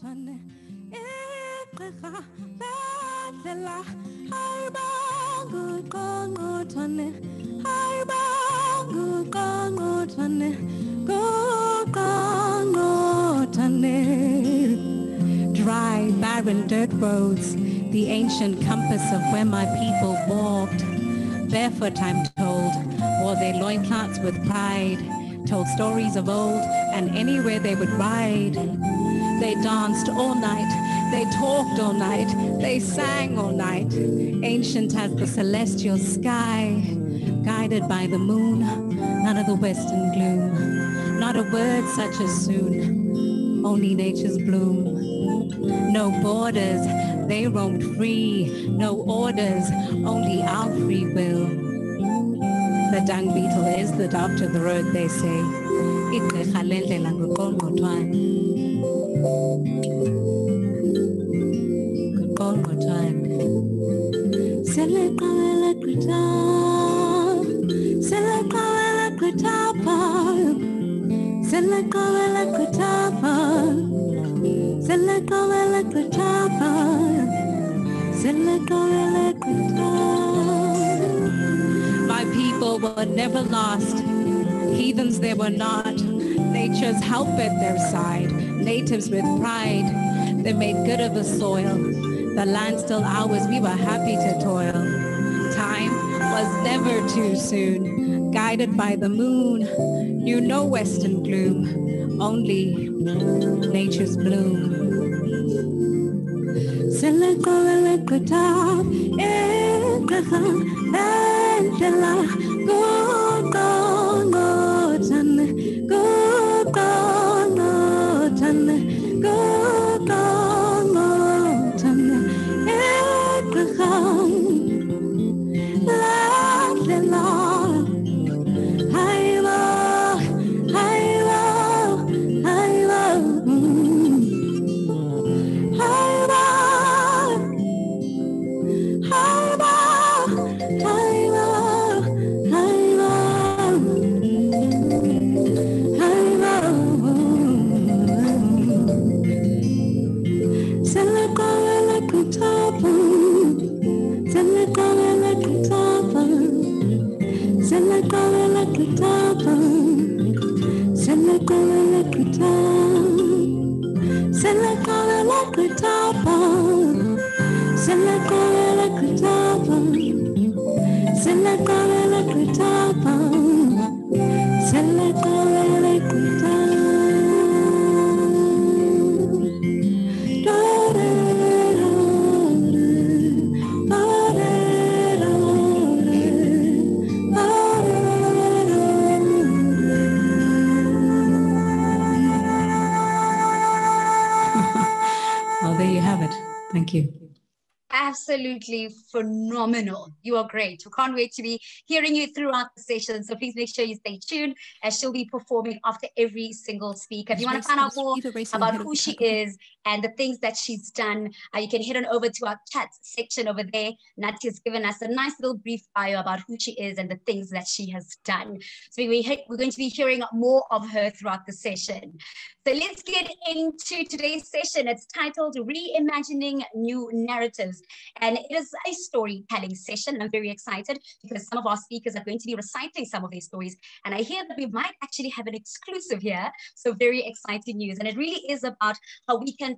Dry, barren dirt roads, the ancient compass of where my people walked. Barefoot, I'm told, wore their loincloths with pride, told stories of old, and anywhere they would ride. They danced all night, they talked all night, they sang all night. Ancient as the celestial sky, guided by the moon, none of the western gloom. Not a word such as soon, only nature's bloom. No borders, they roamed free, no orders, only our free will. The dung beetle is the doctor of the road, they say. My people were never lost, heathens they were not, nature's help at their side, natives with pride, they made good of the soil, the land still ours, we were happy to toil. Time was never too soon, guided by the moon, knew no western gloom, only nature's bloom. Absolutely phenomenal. You are great. We can't wait to be hearing you throughout the session. So please make sure you stay tuned as she'll be performing after every single speaker. If you want to find out more about who she is and the things that she's done, you can head on over to our chat section over there. Natia's given us a nice little brief bio about who she is and the things that she has done. So we're going to be hearing more of her throughout the session. So let's get into today's session. It's titled Reimagining New Narratives. And it is a storytelling session. And I'm very excited because some of our speakers are going to be reciting some of their stories. And I hear that we might actually have an exclusive here. So very exciting news. And it really is about how we can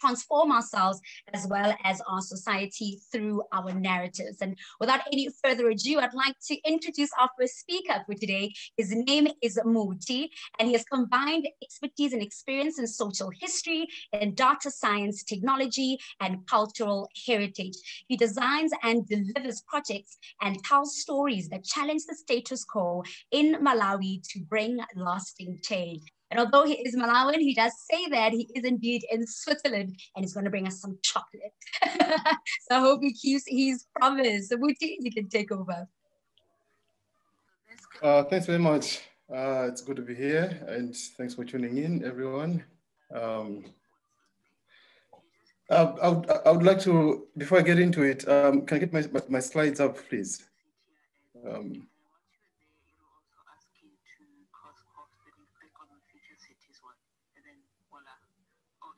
transform ourselves as well as our society through our narratives. And without any further ado, I'd like to introduce our first speaker for today. His name is Muti, and he has combined expertise and experience in social history, in data science, technology, and cultural heritage. He designs and delivers projects and tells stories that challenge the status quo in Malawi to bring lasting change. And although he is Malawian, he does say that he is indeed in Switzerland, and he's going to bring us some chocolate. So I hope he keeps his promise. So Muti, you can take over. Thanks very much. It's good to be here, and thanks for tuning in, everyone. I would like to, before I get into it, can I get my slides up, please?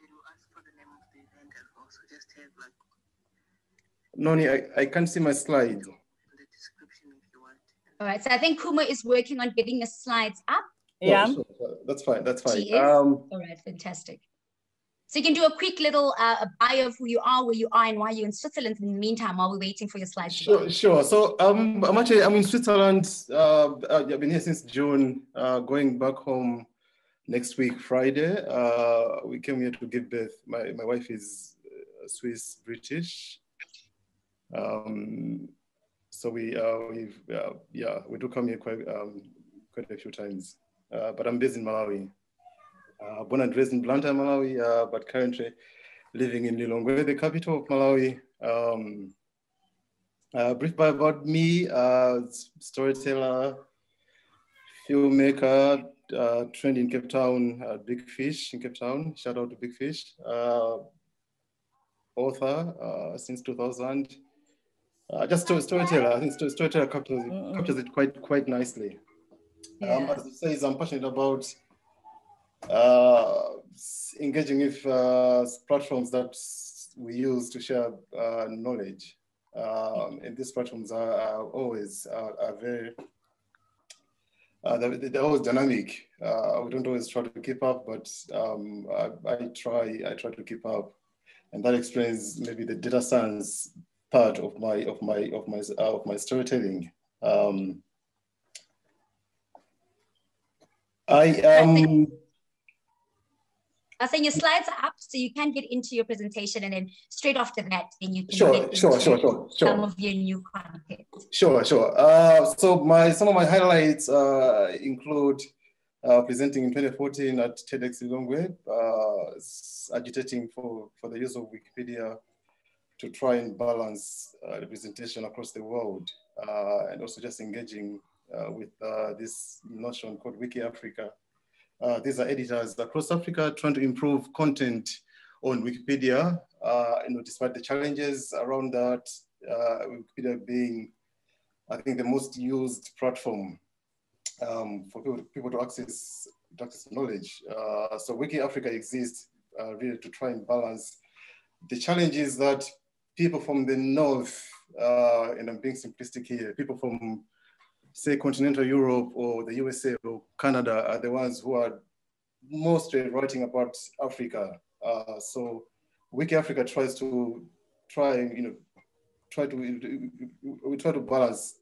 they will ask for the name of the event as well. So just have like... Noni, I can't see my slide. The description if you want. All right, so I think Kuma is working on getting the slides up. Yeah. Oh, sure. That's fine, that's fine. She is? All right, fantastic. So you can do a quick little bio of who you are, where you are, and why you're in Switzerland in the meantime while we're waiting for your slides. Sure, sure. So I'm in Switzerland. I've been here since June, going back home next week, Friday. We came here to give birth. My wife is Swiss British. So we do come here quite a few times, but I'm based in Malawi. Born and raised in Blantyre, Malawi, but currently living in Lilongwe, the capital of Malawi. Brief bio about me, storyteller, filmmaker, trained in Cape Town, Big Fish in Cape Town, shout out to Big Fish. Author since 2000. Just storyteller, I think storyteller captures it quite nicely. Yeah. As it says, I'm passionate about engaging with platforms that we use to share knowledge, and these platforms are always are very they're always dynamic. We don't always try to keep up, but I try to keep up, and that explains maybe the data science part of my storytelling. I think your slides are up, so you can get into your presentation, and then straight after that, then you can get into some of your new content. Sure, sure. So some of my highlights include presenting in 2014 at TEDxLongweb, agitating for the use of Wikipedia to try and balance representation across the world, and also just engaging with this notion called WikiAfrica. These are editors across Africa trying to improve content on Wikipedia. Despite the challenges around that, Wikipedia being, I think, the most used platform for people to access knowledge. So WikiAfrica exists really to try and balance the challenges that people from the north, and I'm being simplistic here, people from say continental Europe or the USA or Canada are the ones who are mostly writing about Africa. So WikiAfrica tries to balance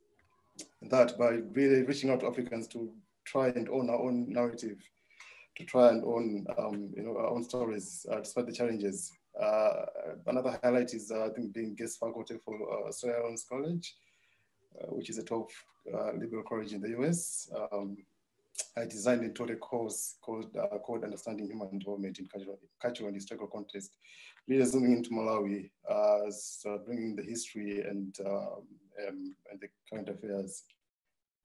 that by really reaching out to Africans to try and own our own narrative, to try and own our own stories despite the challenges. Another highlight is I think being guest faculty for Locus Open College, which is a top liberal college in the US. I designed and taught a course called Understanding Human Involvement in Cultural and Historical Context, really zooming into Malawi, so bringing the history and the current affairs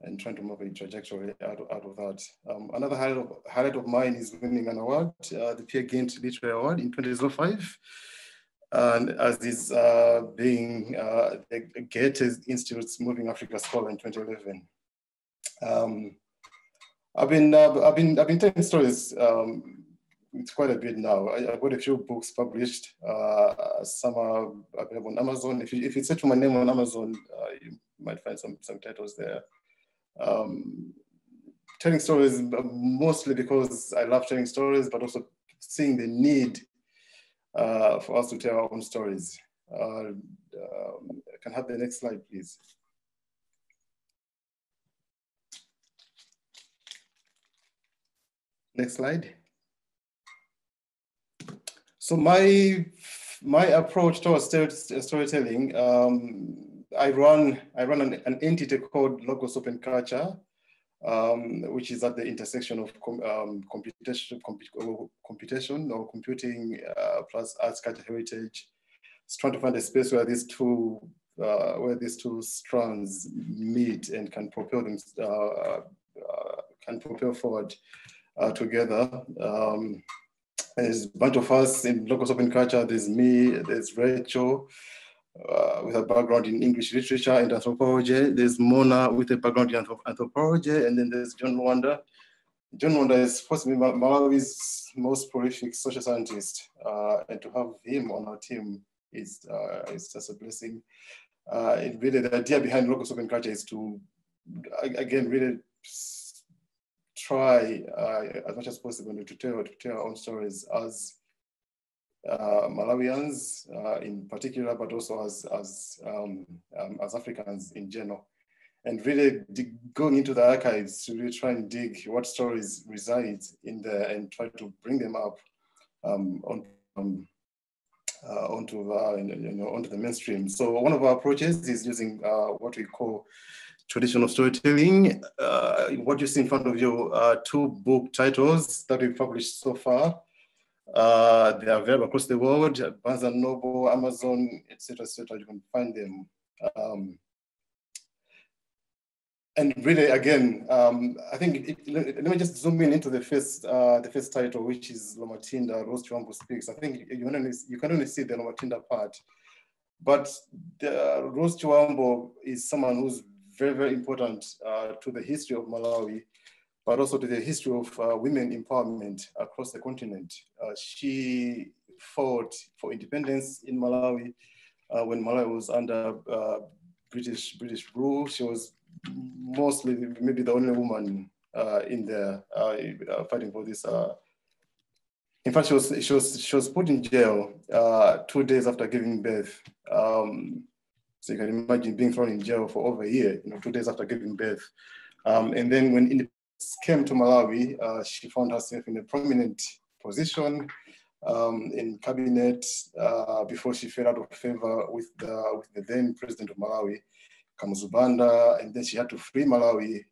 and trying to move a trajectory out of that. Another highlight of mine is winning an award, the Peer Gynt Literary Award in 2005. And as is being the Goethe Institute's Moving Africa Scholar in 2011. I've been telling stories it's quite a bit now. I've got a few books published. Some are available on Amazon. If you search for my name on Amazon, you might find some titles there. Telling stories mostly because I love telling stories, but also seeing the need for us to tell our own stories. I can have the next slide, please. Next slide. So my approach towards storytelling, I run an entity called Locus Open Culture, which is at the intersection of computing plus arts, culture, heritage. It's trying to find a space where these two strands meet and can propel them forward together. There's a bunch of us in Locus Open Culture. There's me. There's Rachel, with a background in English literature and anthropology. There's Mona with a background in anthropology, and then there's John Wanda, John Wanda is possibly Malawi's most prolific social scientist, and to have him on our team is just a blessing. And really, the idea behind Locus Open Culture is to, again, really try as much as possible to tell our own stories as Malawians in particular, but also as Africans in general. And really going into the archives to really try and dig what stories reside in there and try to bring them up onto the mainstream. So one of our approaches is using what we call traditional storytelling. What you see in front of you are two book titles that we've published so far. They are available across the world, Barnes & Noble, Amazon, et cetera, you can find them. And really, again, I think, let me just zoom in into the first title, which is Lomathinda, Rose Chihuambo Speaks. I think you can only see the Lomathinda part, but Rose Chihuambo is someone who's very, very important to the history of Malawi, but also to the history of women empowerment across the continent. She fought for independence in Malawi when Malawi was under British rule. She was mostly maybe the only woman in there fighting for this. In fact, she was put in jail 2 days after giving birth. So you can imagine being thrown in jail for over a year, 2 days after giving birth. And then when independence came to Malawi, she found herself in a prominent position in cabinet before she fell out of favor with the then president of Malawi, Kamuzu Banda, and then she had to flee Malawi,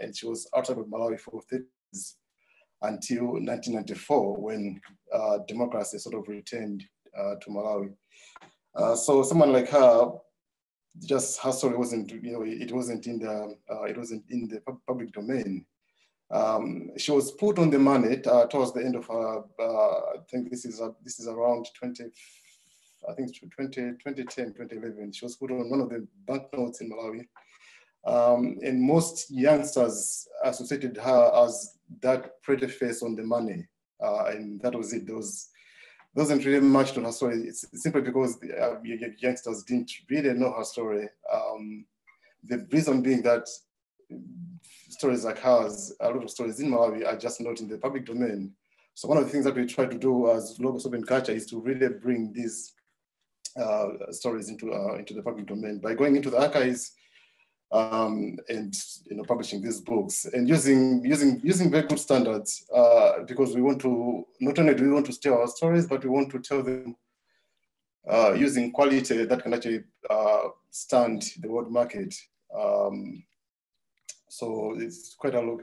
and she was outside of Malawi for 30 years until 1994, when democracy sort of returned to Malawi. So someone like her, just her story wasn't, it wasn't in the public domain. She was put on the market towards the end of her. I think this is around 2010, 2011. She was put on one of the banknotes in Malawi, and most youngsters associated her as that pretty face on the money, and that was it. Doesn't really match to her story. It's simply because the youngsters didn't really know her story. The reason being that stories like hers, a lot of stories in Malawi, are just not in the public domain. So one of the things that we try to do as Locus Open Culture is to really bring these stories into the public domain by going into the archives and publishing these books and using very good standards, because we want to, not only do we want to tell our stories, but we want to tell them using quality that can actually stand the world market. So it's quite a lot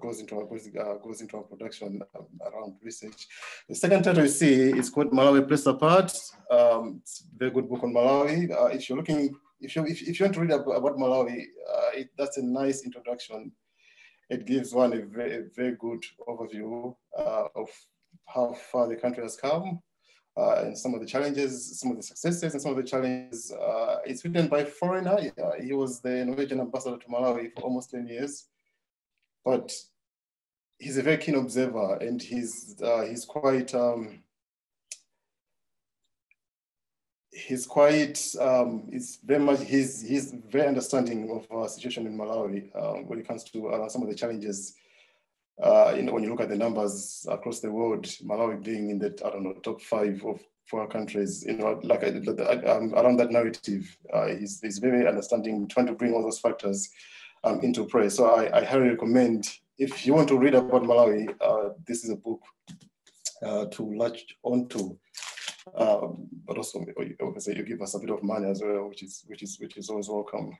goes into our production around research. The second title you see is called Malawi: A Place Apart. It's a very good book on Malawi. If you're looking, if you want to read about Malawi, that's a nice introduction. It gives one a very good overview of how far the country has come, and some of the challenges, some of the successes, and some of the challenges. It's written by a foreigner. He was the Norwegian ambassador to Malawi for almost 10 years, but he's a very keen observer, and he's very understanding of our situation in Malawi when it comes to some of the challenges. When you look at the numbers across the world, Malawi being in the, top 5 of 4 countries, around that narrative, is very understanding, trying to bring all those factors into play. So I highly recommend, if you want to read about Malawi, this is a book to latch onto. But also, obviously, you give us a bit of money as well, which is always welcome.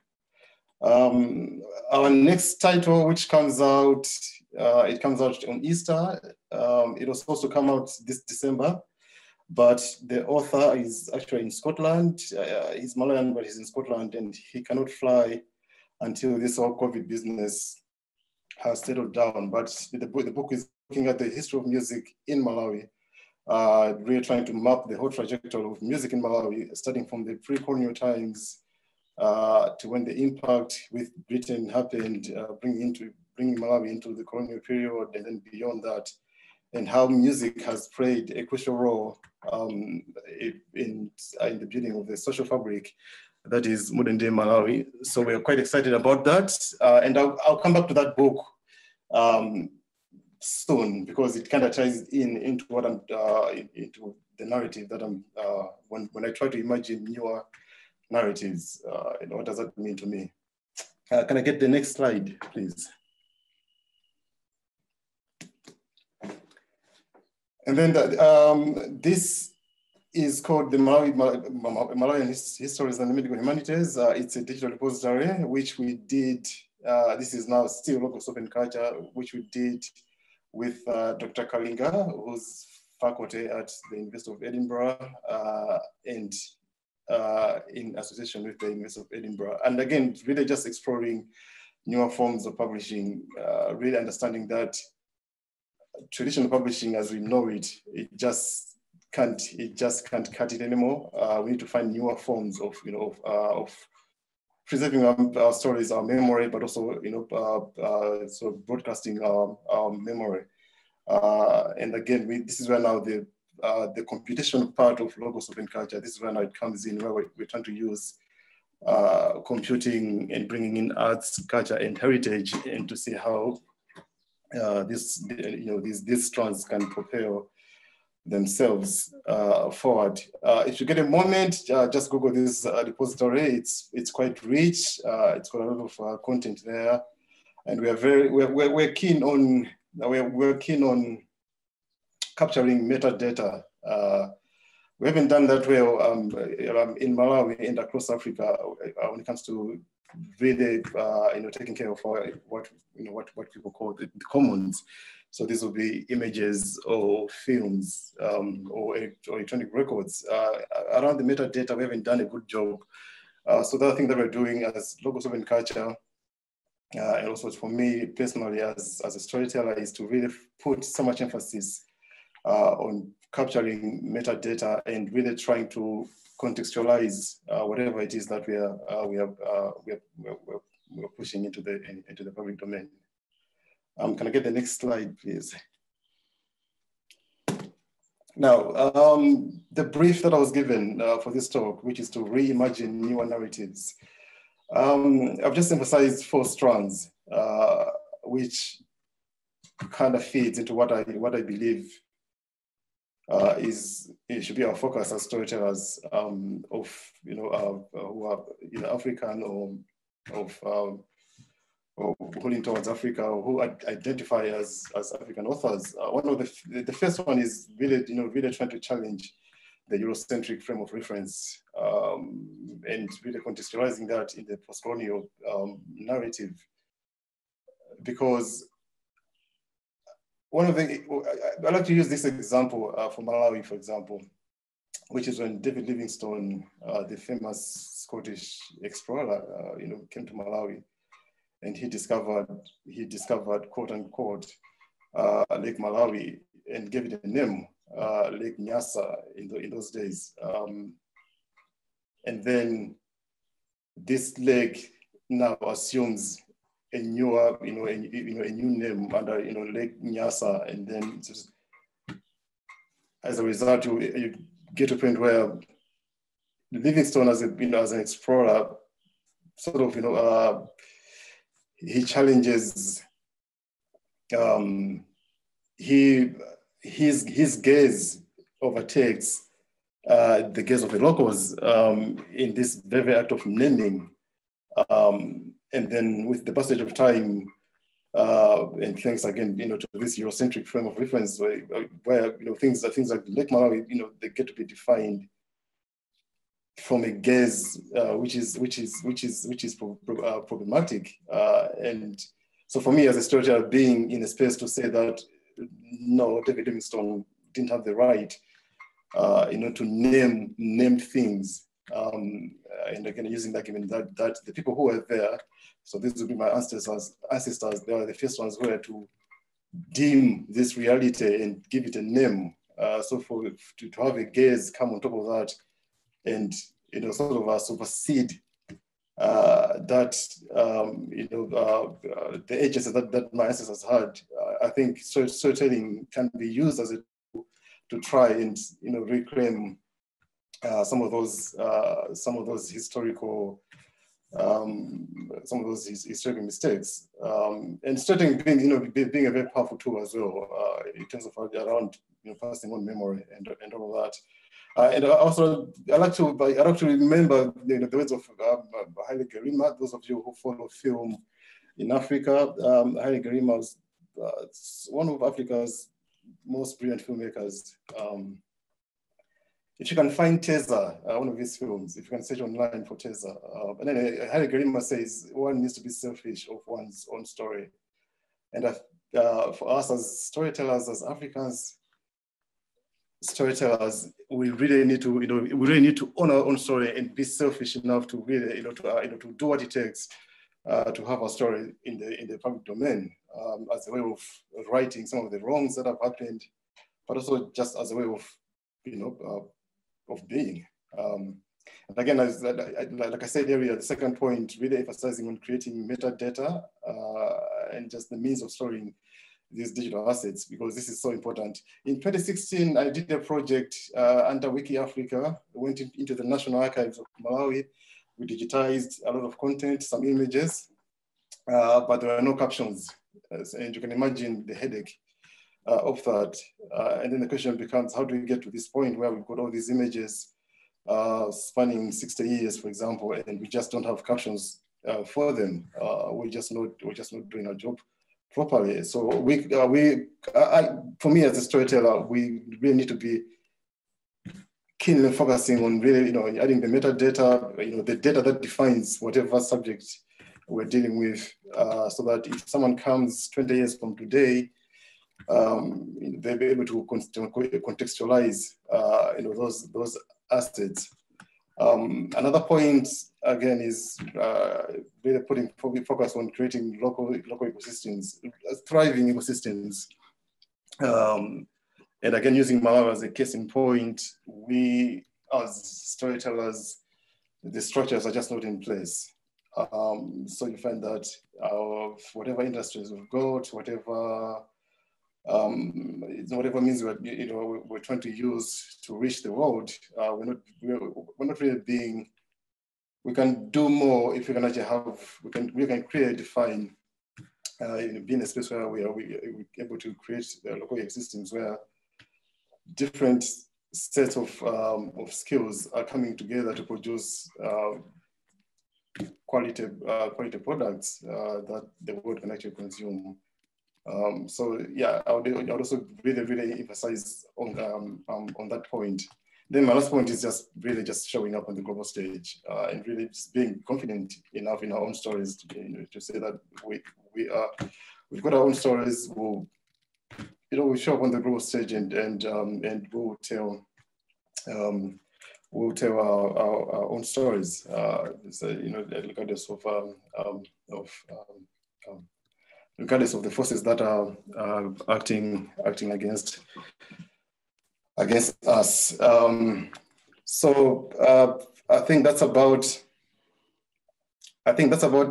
Our next title, which comes out. It comes out on Easter. It was supposed to come out this December, but the author is actually in Scotland. He's Malawian, but he's in Scotland, and he cannot fly until this whole COVID business has settled down. But the book is looking at the history of music in Malawi. Really trying to map the whole trajectory of music in Malawi, starting from the pre-colonial times to when the impact with Britain happened, bringing into bringing Malawi into the colonial period and then beyond that, and how music has played a crucial role in the building of the social fabric that is modern day Malawi. So we're quite excited about that. And I'll come back to that book soon, because it kind of ties into what I'm, into the narrative that I'm, when I try to imagine newer narratives, and what does that mean to me? Can I get the next slide, please? And then that, this is called the Malawian Histories and Medical Humanities. It's a digital repository, which we did, this is now still Locus Open Culture, which we did with Dr. Kalinga, who's faculty at the University of Edinburgh, and in association with the University of Edinburgh. And again, really just exploring newer forms of publishing, really understanding that traditional publishing as we know it, it just can't cut it anymore. We need to find newer forms of, of preserving our stories, our memory, but also, sort of broadcasting our memory. And again, this is where now the computational part of Logos Open Culture, this is where now it comes in, where we're trying to use computing and bringing in arts, culture, and heritage, and to see how these strands can propel themselves forward. If you get a moment, just Google this repository. It's quite rich. It's got a lot of content there, and we're keen on capturing metadata. We haven't done that well in Malawi and across Africa when it comes to really, taking care of what people call the commons. So this will be images or films or electronic records. Around the metadata, we haven't done a good job. So the other thing that we're doing as Locus Open Culture, and also for me personally as a storyteller, is to really put so much emphasis on capturing metadata and really trying to contextualize whatever it is that we're pushing into the public domain. Can I get the next slide, please? Now, the brief that I was given for this talk, which is to reimagine newer narratives. I've just emphasized four strands, which kind of feeds into what I believe it should be our focus as storytellers who are either African or or holding towards Africa, or who identify as African authors. One of the first one is really really trying to challenge the Eurocentric frame of reference and really contextualizing that in the post-colonial narrative, because one of the, I like to use this example for Malawi, for example, which is when David Livingstone, the famous Scottish explorer, came to Malawi, and he discovered quote unquote Lake Malawi and gave it a name, Lake Nyasa in those days, and then this lake now assumes a newer, a new name under, Lake Nyasa, and then just, as a result, you get to a point where Livingstone, as an explorer, sort of, he challenges his gaze overtakes the gaze of the locals in this very act of naming. And then with the passage of time, and thanks again, to this Eurocentric frame of reference, where things like Lake Malawi, they get to be defined from a gaze which is problematic. And so for me as a storyteller, being in a space to say that no, David Livingstone didn't have the right, to name things. And again, using that, given that the people who were there, so this would be my ancestors, they were the first ones who had to deem this reality and give it a name. So to have a gaze come on top of that and, sort of supersede that the agency that my ancestors had, I think storytelling can be used as a tool to try and reclaim some of those historical mistakes, and storytelling being being a very powerful tool as well in terms of around passing on memory and all of that. And also, I like to remember the words of Haile Gerima. Those of you who follow film in Africa, Haile Gerima was one of Africa's most brilliant filmmakers. If you can find Teza, one of his films, if you can search online for Teza, and then Haile Gerima says one needs to be selfish of one's own story. And for us as storytellers, as Africans, we really need to, we really need to own our own story and be selfish enough to really, to do what it takes to have our story in the public domain as a way of righting some of the wrongs that have happened, but also just as a way of, of being. And again, as like I said earlier, the second point really emphasizing on creating metadata and just the means of storing these digital assets, because this is so important. In 2016, I did a project under WikiAfrica. We went into the National Archives of Malawi. We digitized a lot of content, some images, but there were no captions. And you can imagine the headache of that. And then the question becomes, how do we get to this point where we've got all these images spanning 60 years, for example, and we just don't have captions for them? We're just not doing our job properly. So for me as a storyteller, we really need to be keenly focusing on really, adding the metadata, the data that defines whatever subject we're dealing with, so that if someone comes 20 years from today, they'll be able to contextualize, those assets. Another point, again, is really putting focus on creating local ecosystems, thriving ecosystems. And again, using Malawi as a case in point, we as storytellers, the structures are just not in place. So you find that whatever industries we've got, whatever means we're trying to use to reach the world, we're not really being. We can do more if we can actually we can create, define, be in a space where we're able to create local ecosystems where different sets of skills are coming together to produce quality products that the world can actually consume. So yeah, I would also really emphasize on that point. Then my last point is just showing up on the global stage and really just being confident enough in our own stories to say that we've got our own stories. We'll we'll show up on the global stage and we'll tell our own stories. So regardless of the forces that are acting against us. So I think that's about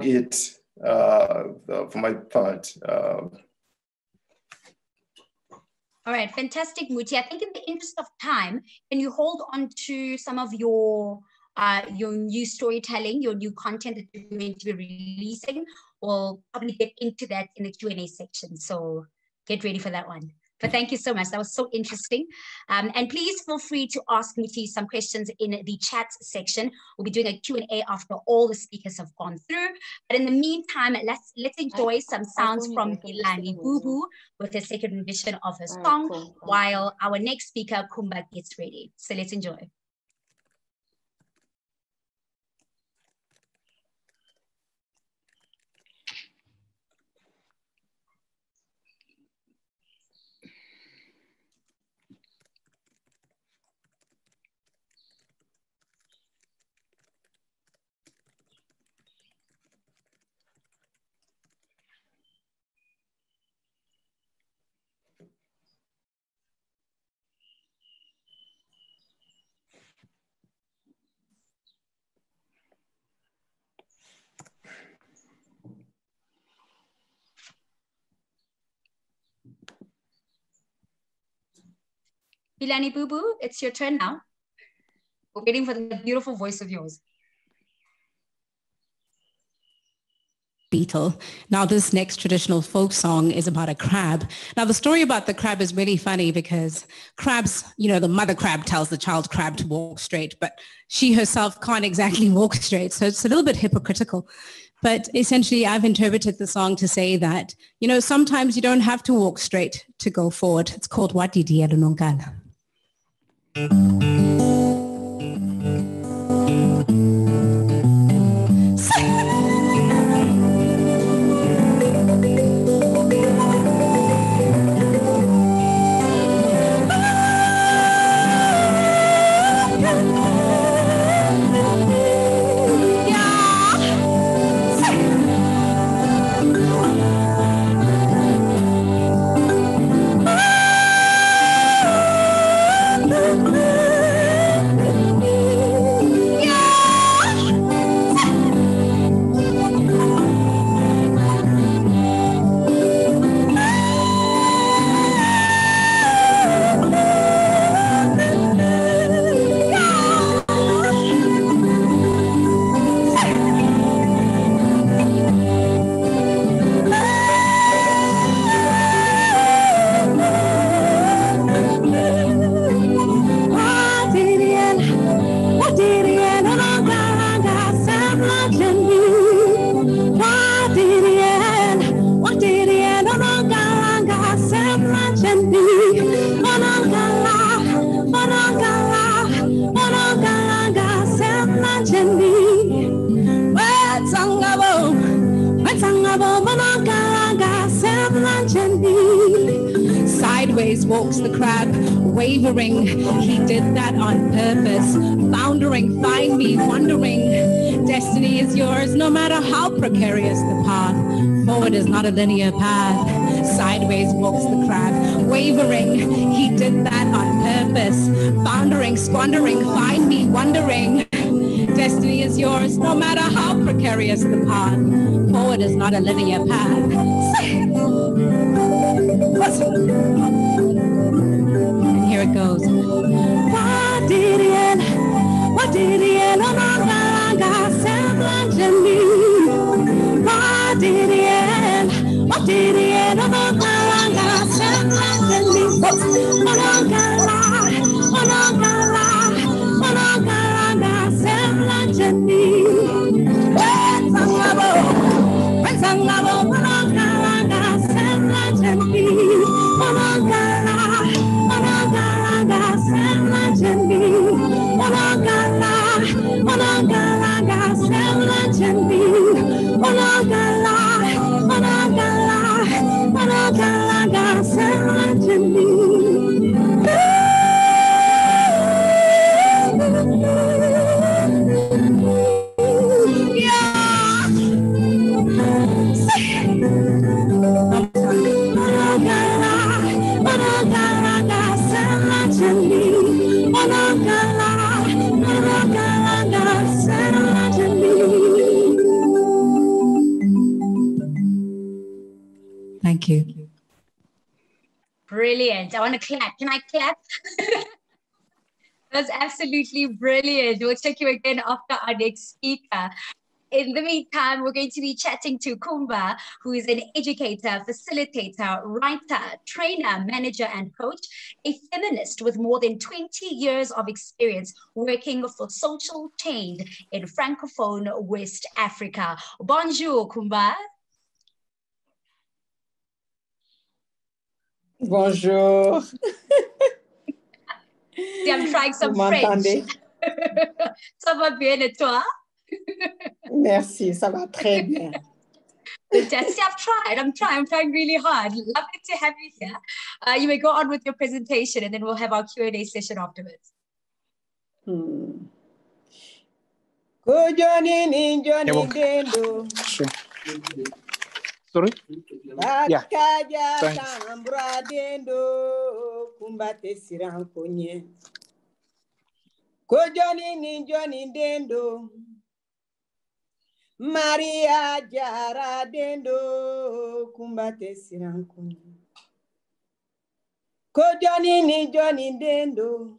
it for my part. All right, fantastic, Muti. I think in the interest of time, can you hold on to some of your new storytelling, your new content that you're going to be releasing? We'll probably get into that in the Q&A section. So get ready for that one. But thank you so much. That was so interesting. And please feel free to ask Muti some questions in the chat section. We'll be doing a Q&A after all the speakers have gone through. But in the meantime, let's enjoy some sounds from Pilani Bubu with a second rendition of her song, while our next speaker, Coumba, gets ready. So let's enjoy. Pilani Bubu, it's your turn now. We're waiting for the beautiful voice of yours. Beetle. Now this next traditional folk song is about a crab. Now the story about the crab is really funny because crabs, you know, the mother crab tells the child crab to walk straight, but she herself can't exactly walk straight. So it's a little bit hypocritical. But essentially I've interpreted the song to say that, you know, sometimes you don't have to walk straight to go forward. It's called Watidi Elonongana. Sideways walks the crab, wavering, he did that on purpose, boundering, find me, wandering, destiny is yours, no matter how precarious the path, forward is not a linear path, sideways walks the crab, wavering, he did that on purpose, boundering, squandering, find me, wandering, destiny is yours, no matter how precarious the path, forward is not a linear path. And here it goes. Thank you. Brilliant. I want to clap. Can I clap? That's absolutely brilliant. We'll check you again after our next speaker. In the meantime, we're going to be chatting to Coumba, who is an educator, facilitator, writer, trainer, manager, and coach, a feminist with more than 20 years of experience working for social change in Francophone West Africa. Bonjour, Coumba. Bonjour. See, I'm trying some French. Ça va bien et toi? Merci, ça va très bien. Fantastic. I've tried. I'm trying really hard. Lovely to have you here. You may go on with your presentation and then we'll have our Q&A session afterwards. Sorry? Yeah. Thanks. Maria Jara Dendo Kumbate Siranko Ko Johnny ni Johnny Dendo.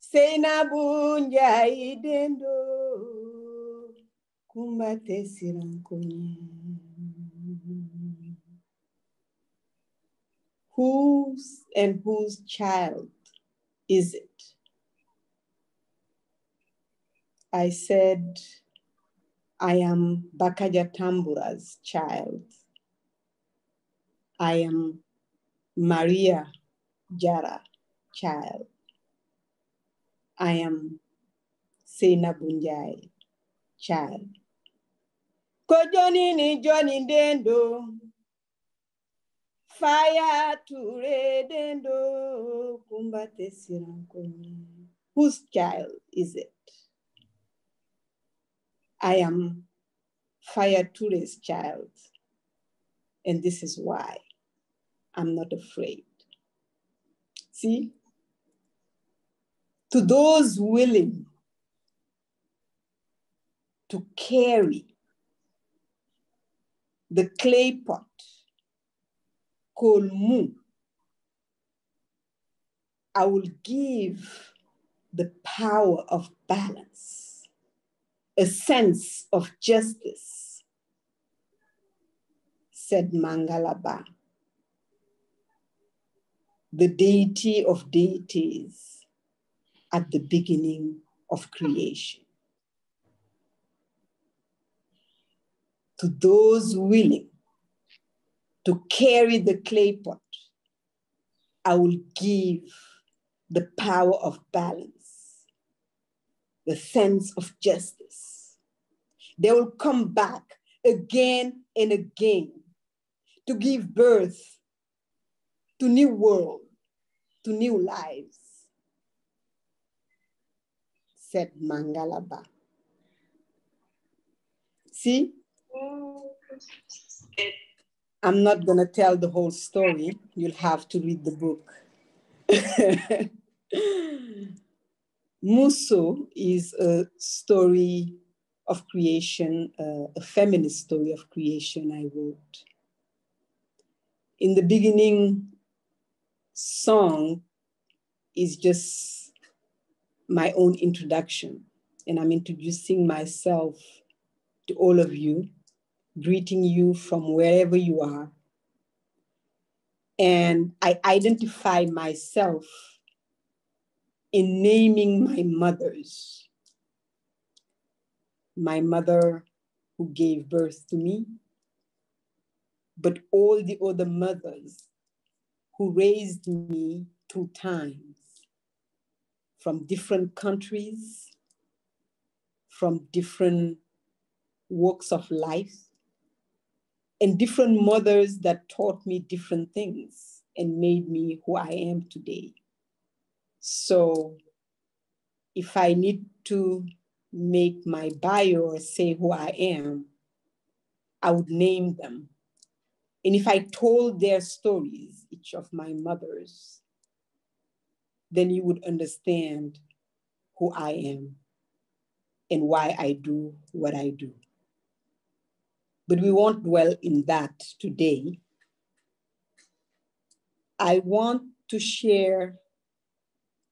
Sena bunja idendo. Coumba Tesirankonya. Whose and whose child is it? I said, I am Bakaja Tambura's child. I am Maria Jara's child. I am Sena Bunjai's child. Kojonini Johnny Dendo. Fire to redendo, Coumba Tesirankonya. Whose child is it? I am Fire Toure's child, and this is why I'm not afraid. See, to those willing to carry the clay pot called Mu, I will give the power of balance, a sense of justice, said Mangalaba, the deity of deities at the beginning of creation. To those willing to carry the clay pot, I will give the power of balance, the sense of justice. They will come back again and again to give birth to new world, to new lives, said Mangalaba. See? I'm not going to tell the whole story. You'll have to read the book. Muso is a story of creation, a feminist story of creation I wrote. In the beginning, song is just my own introduction, and I'm introducing myself to all of you, greeting you from wherever you are. And I identify myself in naming my mothers. My mother who gave birth to me, but all the other mothers who raised me through times, from different countries, from different walks of life, and different mothers that taught me different things and made me who I am today. So if I need to make my bio or say who I am, I would name them. And if I told their stories, each of my mothers, then you would understand who I am and why I do what I do. But we won't dwell in that today. I want to share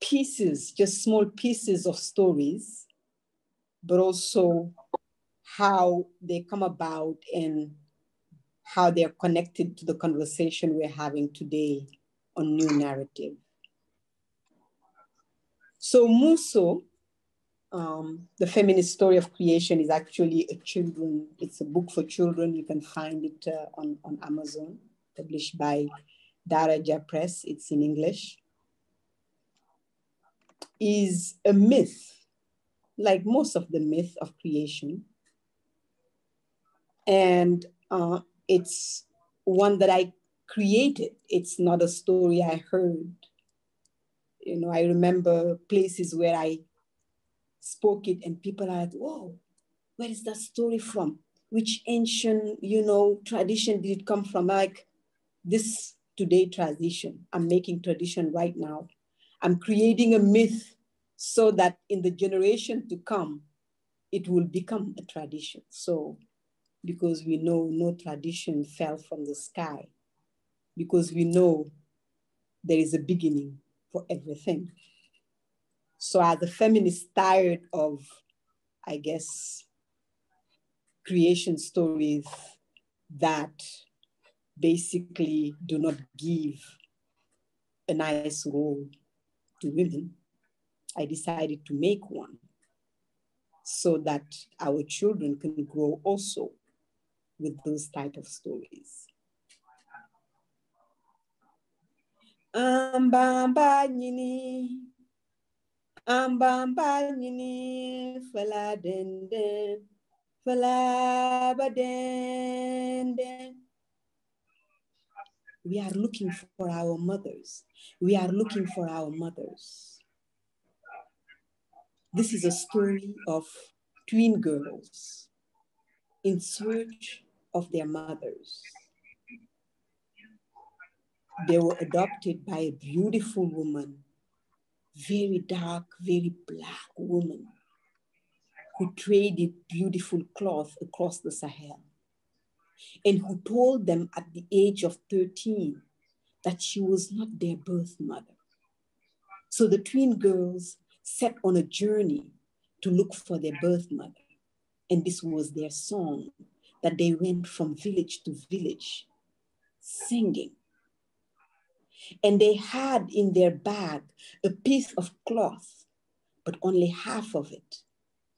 pieces, just small pieces of stories, but also how they come about and how they are connected to the conversation we're having today on New Narrative. So Muso, the feminist story of creation, is actually it's a book for children. You can find it on Amazon, published by Daraja Press. It's in English. Is a myth, like most of the myth of creation. And it's one that I created. It's not a story I heard. You know, I remember places where I spoke it and people are like, whoa, where is that story from? Which ancient, you know, tradition did it come from? Like this today tradition, I'm making tradition right now. I'm creating a myth so that in the generation to come, it will become a tradition. So, because we know no tradition fell from the sky, because we know there is a beginning for everything. So are the feminists tired of, I guess, creation stories that basically do not give a nice role to women? I decided to make one so that our children can grow also with those type of stories. Ambamba nini fala dende fala badende. We are looking for our mothers. We are looking for our mothers. This is a story of twin girls in search of their mothers. They were adopted by a beautiful woman, very dark, very black woman, who traded beautiful cloth across the Sahel, and who told them at the age of 13 that she was not their birth mother. So the twin girls set on a journey to look for their birth mother. And this was their song that they went from village to village singing. And they had in their bag a piece of cloth, but only half of it,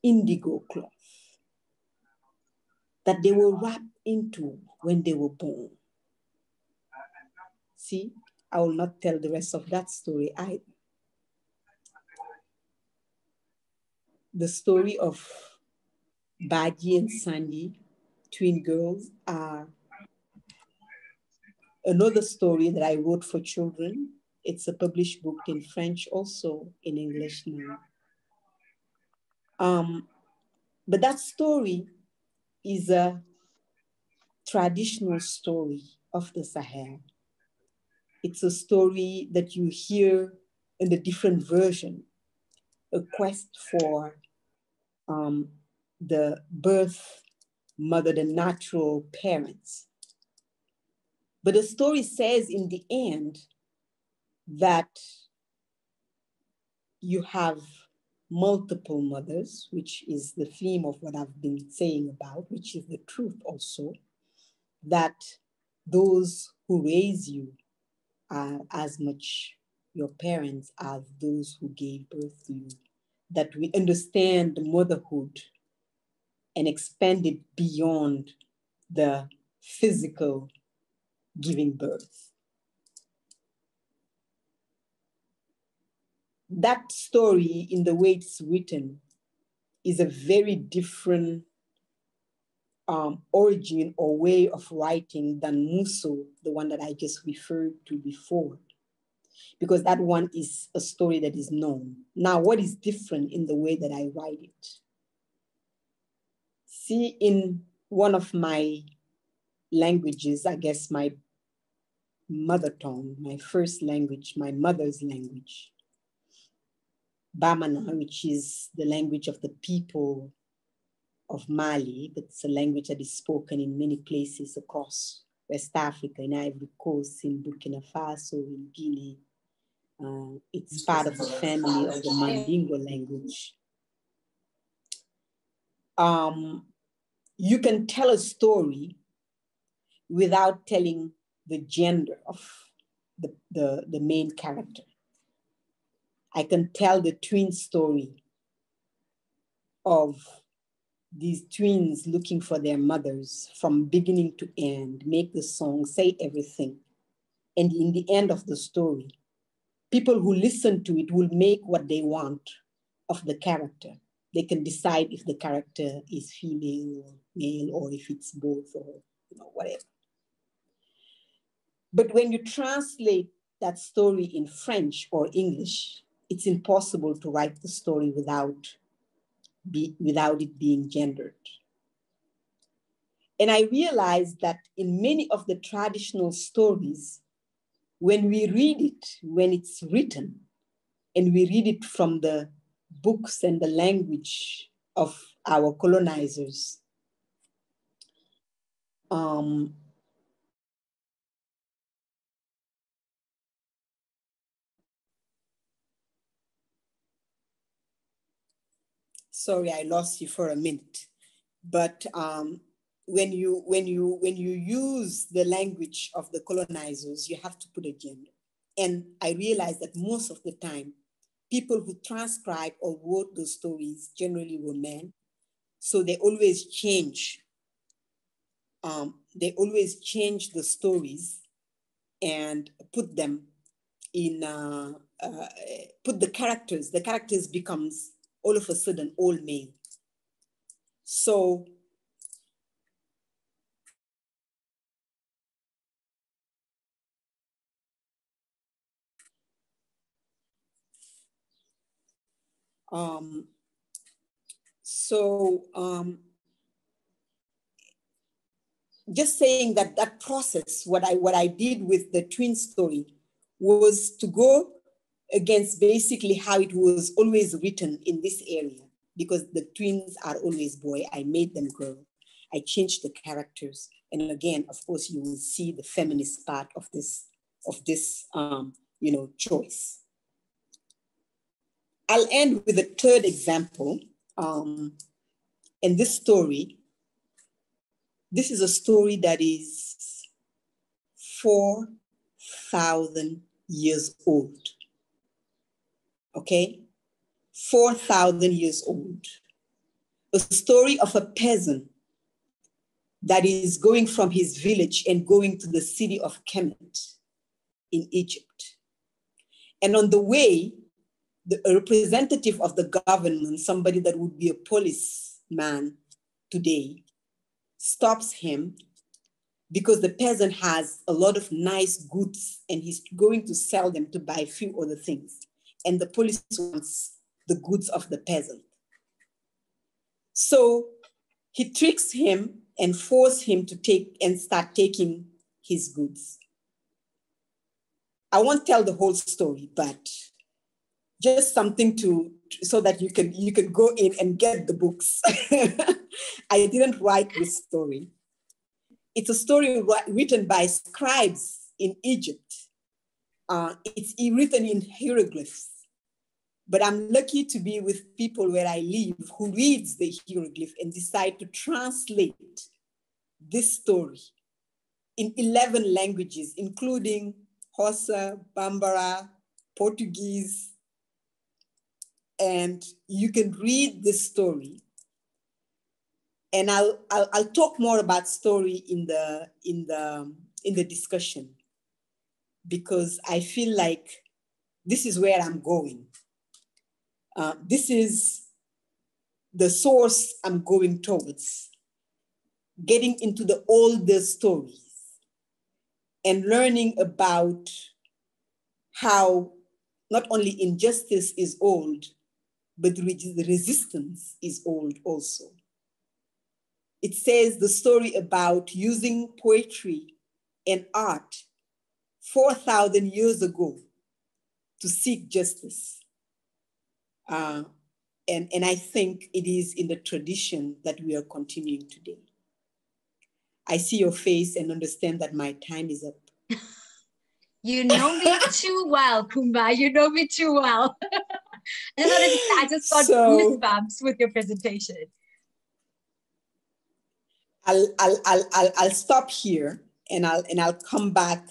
indigo cloth, that they were wrapped into when they were born. See, I will not tell the rest of that story either. The story of Baji and Sandy, twin girls, are another story that I wrote for children. It's a published book in French, also in English now. But that story is a traditional story of the Sahel. It's a story that you hear in a different version, a quest for the birth mother, the natural parents. But the story says in the end that you have multiple mothers, which is the theme of what I've been saying about, which is the truth also, that those who raise you are as much your parents as those who gave birth to you, that we understand motherhood and expand it beyond the physical giving birth. That story, in the way it's written, is a very different origin or way of writing than Muso, the one that I just referred to before, because that one is a story that is known. Now, what is different in the way that I write it? See, in one of my languages, I guess my mother tongue, my first language, my mother's language, Bamana, which is the language of the people of Mali, but it's a language that is spoken in many places across West Africa, in Ivory Coast, in Burkina Faso, in Guinea. It's part of the family of the Mandingo language. You can tell a story without telling the gender of the main character. I can tell the twin story of these twins looking for their mothers from beginning to end, make the song, say everything. And in the end of the story, people who listen to it will make what they want of the character. They can decide if the character is female or male, or if it's both, or whatever. But when you translate that story in French or English, it's impossible to write the story without it being gendered. And I realized that in many of the traditional stories, when we read it, when it's written, and we read it from the books and the language of our colonizers, Sorry, I lost you for a minute. But when you use the language of the colonizers, you have to put a gender. And I realized that most of the time, people who transcribe or wrote those stories generally were men. So they always change. They always change the stories and put them in, put the characters becomes all of a sudden all male. So just saying that that process, what I did with the twin story was to go against basically how it was always written in this area, because the twins are always boy. I made them girl. I changed the characters. And again, of course, you will see the feminist part of this you know, choice. I'll end with a third example. And this story, this is a story that is 4,000 years old. Okay, 4,000 years old. A story of a peasant that is going from his village and going to the city of Kemet in Egypt. And on the way, a representative of the government, somebody that would be a policeman today, stops him because the peasant has a lot of nice goods and he's going to sell them to buy a few other things. And the police wants the goods of the peasant. So he tricks him and forces him to take and start taking his goods. I won't tell the whole story, but just something to, so that you can go in and get the books. I didn't write this story. It's a story written by scribes in Egypt. It's written in hieroglyphs. But I'm lucky to be with people where I live who reads the hieroglyph and decide to translate this story in 11 languages, including Xhosa, Bambara, Portuguese. And you can read this story. And I'll talk more about story in the discussion, because I feel like this is where I'm going. This is the source I'm going towards, getting into the older stories and learning about how not only injustice is old, but the resistance is old also. It says the story about using poetry and art 4,000 years ago to seek justice. And I think it is in the tradition that we are continuing today. I see your face and understand that my time is up. You know me too well, Coumba. You know me too well. I just got goosebumps with your presentation. I'll stop here and I'll come back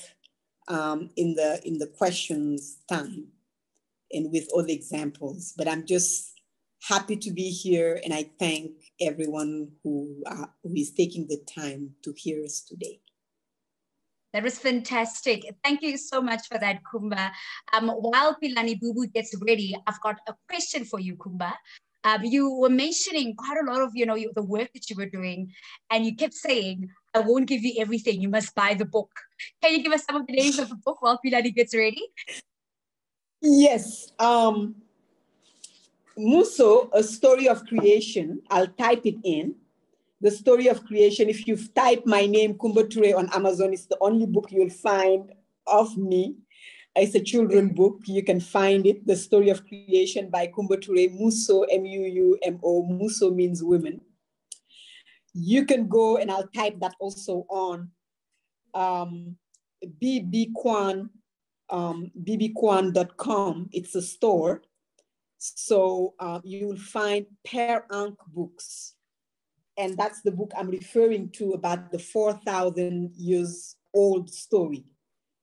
in the questions time and with all the examples, but I'm just happy to be here and I thank everyone who is taking the time to hear us today. That was fantastic. Thank you so much for that, Coumba. While Pilani Bubu gets ready, I've got a question for you, Coumba. You were mentioning quite a lot of, you know, the work that you were doing, and you kept saying, I won't give you everything, you must buy the book. Can you give us some of the names of the book while Pilani gets ready? Yes. Muso, A Story of Creation. I'll type it in. The Story of Creation. If you type my name, Coumba Toure, on Amazon, it's the only book you'll find of me. It's a children's book. You can find it. The Story of Creation by Coumba Toure. Muso, M-U-U-M-O. Muso means women. You can go, and I'll type that also on BB Kwan, bbkwan.com. It's a store. So you will find Per Ankh books. And that's the book I'm referring to about the 4,000 years old story,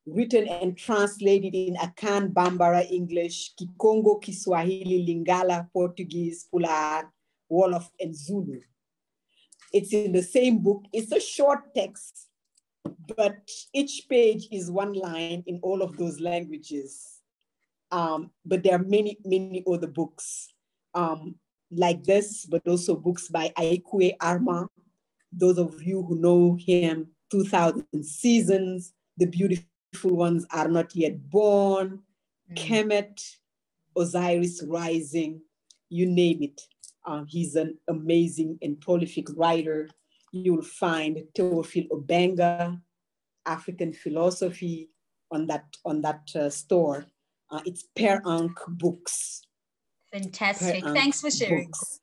written and translated in Akan Bambara English, Kikongo, Kiswahili, Lingala, Portuguese, Pulaar, Wolof, and Zulu. It's in the same book. It's a short text, but each page is one line in all of those languages. But there are many, many other books like this, but also books by Ayi Kwei Armah. Those of you who know him, 2000 Seasons, The Beautiful Ones Are Not Yet Born, Kemet, Osiris Rising, you name it. He's an amazing and prolific writer. You'll find Theophile Obenga, African Philosophy, on that store. It's Per Ankh books. Fantastic. Thanks for sharing. Books.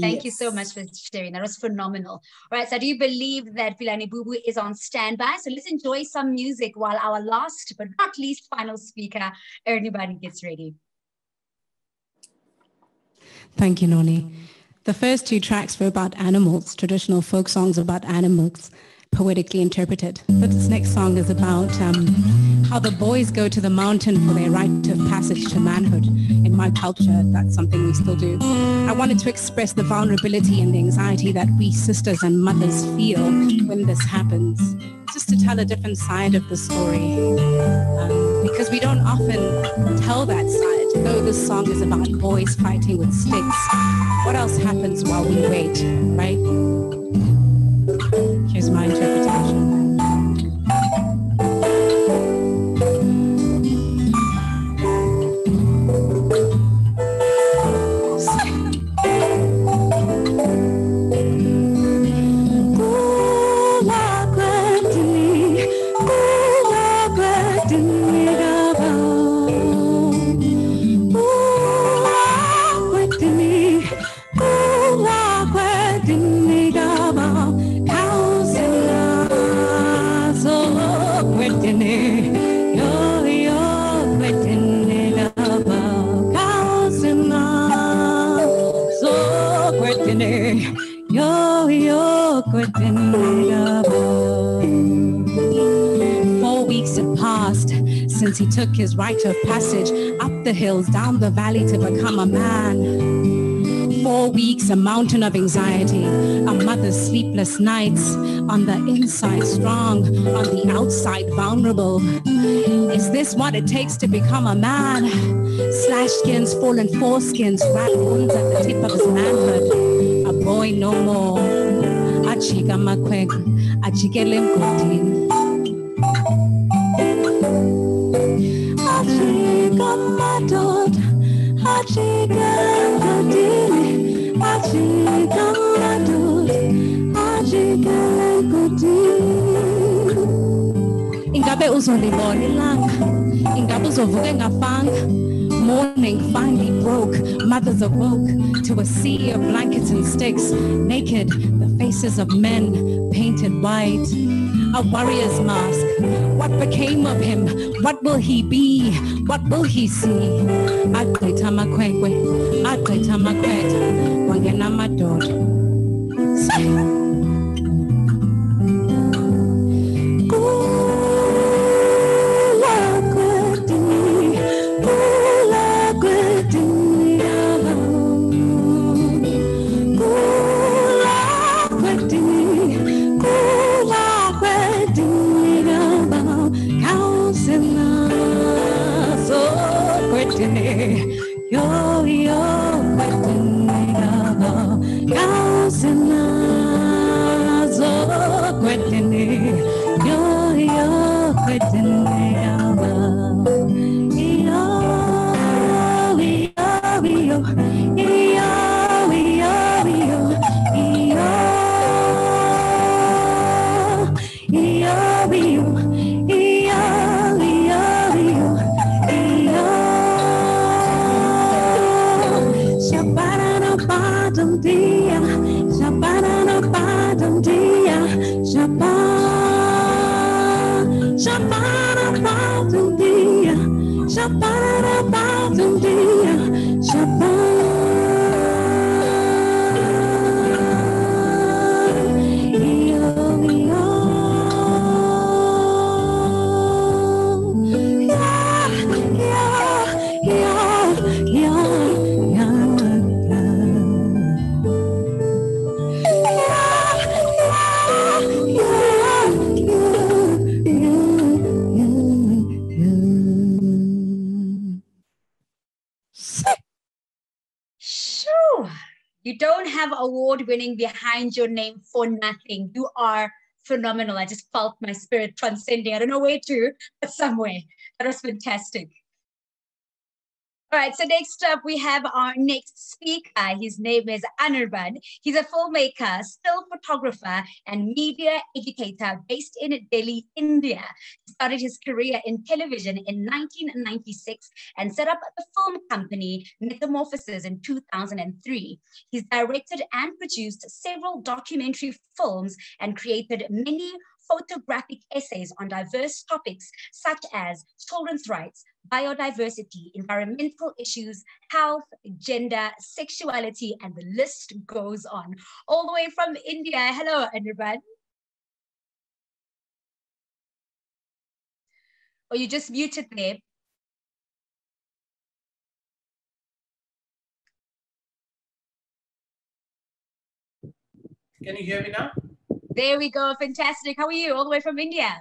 Thank you so much for sharing. That was phenomenal. All right, so I do believe that Pilani Bubu is on standby. So let's enjoy some music while our last, but not least, final speaker, Anirban, gets ready. Thank you, Noni. The first two tracks were about animals, traditional folk songs about animals, poetically interpreted. But this next song is about how the boys go to the mountain for their right of passage to manhood. In my culture, that's something we still do. I wanted to express the vulnerability and the anxiety that we sisters and mothers feel when this happens, just to tell a different side of the story, because we don't often tell that side. Though this song is about boys fighting with sticks, what else happens while we wait, right? Here's my interpretation. He took his rite of passage up the hills, down the valley to become a man. 4 weeks, a mountain of anxiety, a mother's sleepless nights, on the inside strong, on the outside vulnerable. Is this what it takes to become a man? Slash skins, fallen foreskins, rat wounds at the tip of his manhood. A boy no more. Achigamakweg, achigelem kotin. Achigamadod, achigamadini, achigamadod, achigamadini. Ingabe uzoliboni lang, ingabe uzovuke ngafang. Morning finally broke, mothers awoke to a sea of blankets and sticks. Naked, the faces of men painted white. A warrior's mask. What became of him? What will he be? What will he see? Agqitamakwekwe, agqitamakwetha, wangenamadoda. You don't have award-winning behind your name for nothing. You are phenomenal. I just felt my spirit transcending. I don't know where to, but somewhere. That was fantastic. All right, so next up, we have our next speaker. His name is Anirban. He's a filmmaker, still photographer, and media educator based in Delhi, India. He started his career in television in 1996 and set up the film company Metamorphosis in 2003. He's directed and produced several documentary films and created many photographic essays on diverse topics such as children's rights, biodiversity, environmental issues, health, gender, sexuality, and the list goes on. All the way from India. Hello, Anirban. Oh, you just muted there. Can you hear me now? There we go. Fantastic. How are you? All the way from India.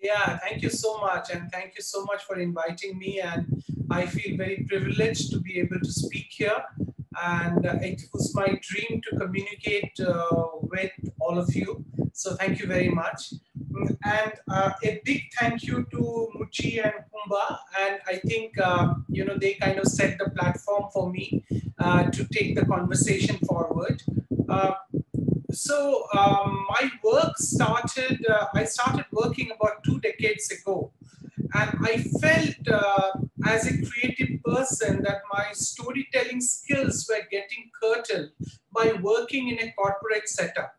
Yeah, thank you so much. And thank you so much for inviting me. And I feel very privileged to be able to speak here. And it was my dream to communicate with all of you. So thank you very much. And a big thank you to Muti and Coumba. And I think, you know, they kind of set the platform for me to take the conversation forward. So my work started, I started working about 2 decades ago, and I felt as a creative person that my storytelling skills were getting curtailed by working in a corporate setup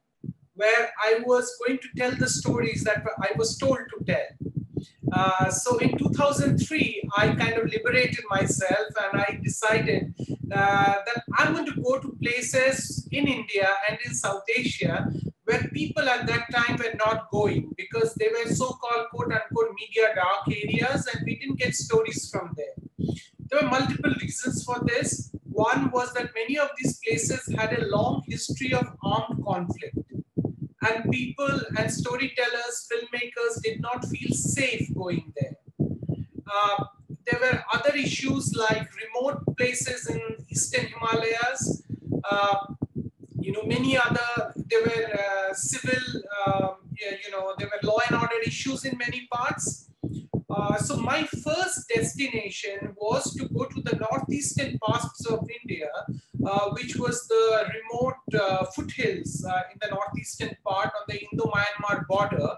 where I was going to tell the stories that I was told to tell. So in 2003, I kind of liberated myself and I decided that I'm going to go to places in India and in South Asia where people at that time were not going because they were so-called quote-unquote media dark areas and we didn't get stories from there. There were multiple reasons for this. One was that many of these places had a long history of armed conflict. And people and storytellers, filmmakers did not feel safe going there. There were other issues like remote places in Eastern Himalayas. You know, many other, there were civil, you know, there were law and order issues in many parts. So my first destination was to go to the northeastern parts of India, which was the remote foothills in the northeastern part on the Indo-Myanmar border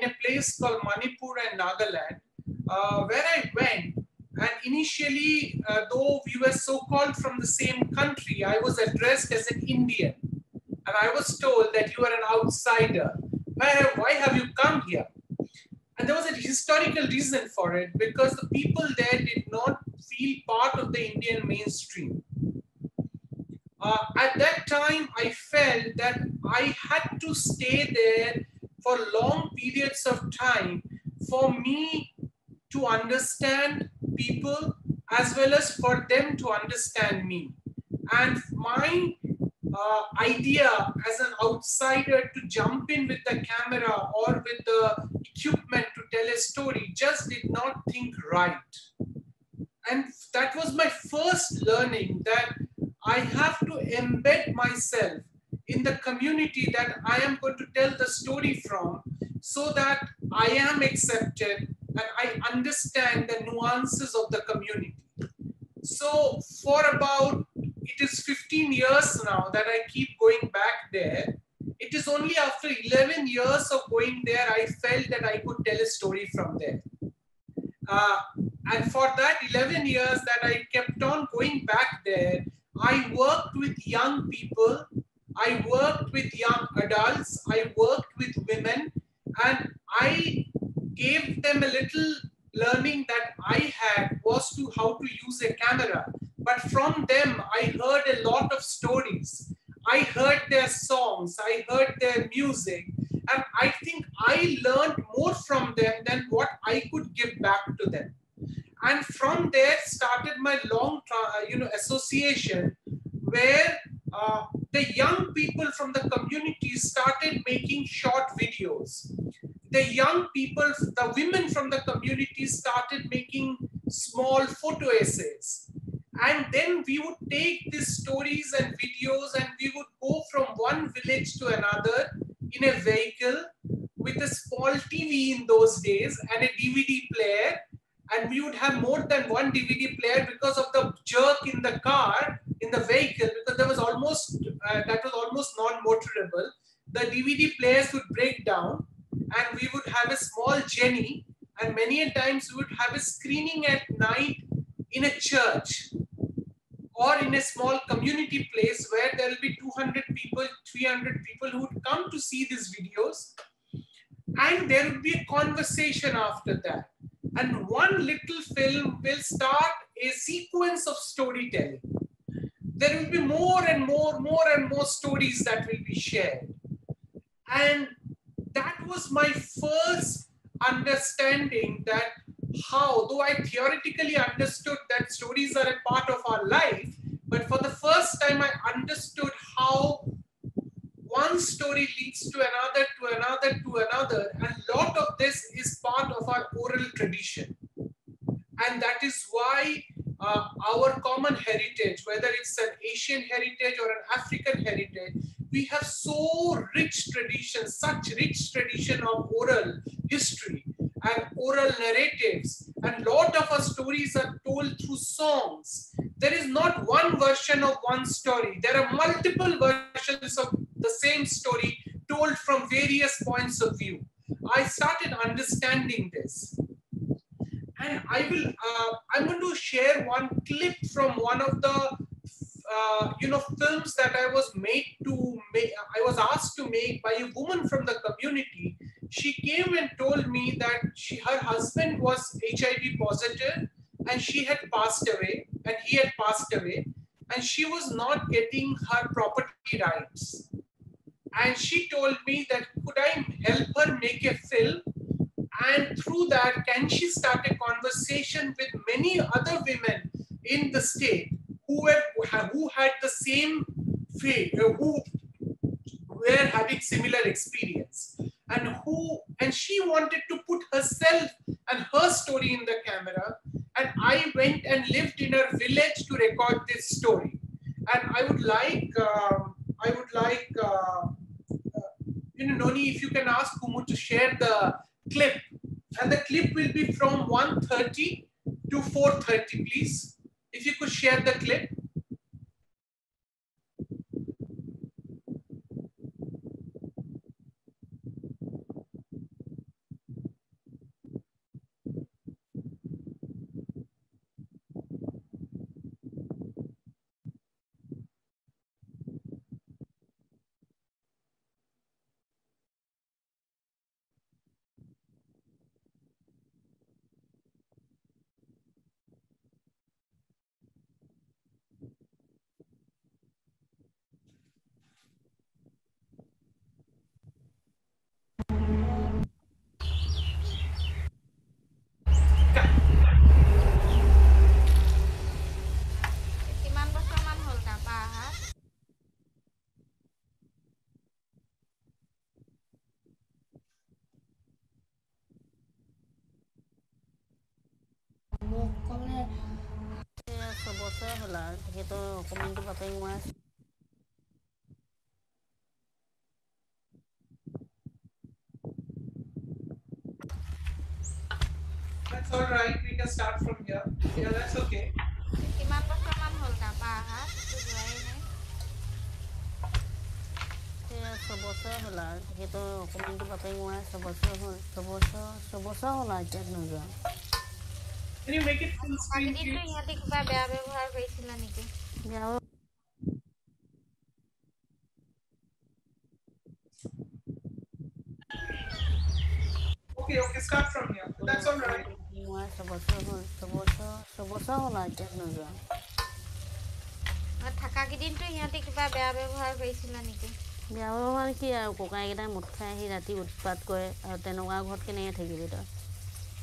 in a place called Manipur and Nagaland, where I went. And initially, though we were so-called from the same country, I was addressed as an Indian. And I was told that you are an outsider. Why have you come here? And there was a historical reason for it because the people there did not feel part of the Indian mainstream. At that time, I felt that I had to stay there for long periods of time for me to understand people as well as for them to understand me. And my idea as an outsider to jump in with the camera or with the equipment to tell a story just did not think right. And that was my first learning that I have to embed myself in the community that I am going to tell the story from so that I am accepted and I understand the nuances of the community. So for about, it is 15 years now that I keep going back there. It is only after 11 years of going there, I felt that I could tell a story from there. And for that 11 years that I kept on going back there, I worked with young people, I worked with young adults, I worked with women, and I gave them a little learning that I had was to how to use a camera. But from them, I heard a lot of stories. I heard their songs, I heard their music. And I think I learned more from them than what I could give back to them. And from there started my long association where the young people from the community started making short videos. The young people, the women from the community started making small photo essays. And then we would take these stories and videos and we would go from one village to another in a vehicle with a small TV in those days and a DVD player. And we would have more than one DVD player because of the jerk in the car, in the vehicle, because there was almost, that was almost non-motorable. The DVD players would break down and we would have a small jenny. And many a times we would have a screening at night in a church or in a small community place where there will be 200 people, 300 people who would come to see these videos. And there would be a conversation after that. And one little film will start a sequence of storytelling. There will be more and more stories that will be shared. And that was my first understanding that how, though I theoretically understood that stories are a part of our life, but for the first time I understood how one story leads to another, to another, to another. And a lot of this is part of our oral tradition. And that is why our common heritage, whether it's an Asian heritage or an African heritage, we have so rich tradition, such rich tradition of oral history and oral narratives. And a lot of our stories are told through songs. There is not one version of one story. There are multiple versions of the same story told from various points of view. I started understanding this. And I will, I'm going to share one clip from one of the, films that I was made to make, I was asked to make by a woman from the community. She came and told me that her husband was HIV positive and she had passed away and he had passed away and she was not getting her property rights. And she told me that could I help her make a film and through that can she start a conversation with many other women in the state who had the same fate, who were having similar experience and she wanted to put herself and her story in the camera and I went and lived in her village to record this story. And I would like, Noni, if you can ask Kumu to share the clip. And the clip will be from 1:30 to 4:30, please. If you could share the clip. That's all right, we can start from here. Yeah, that's okay. Can you make it full screen? Yeah. Okay, start from here. That's all right. My name is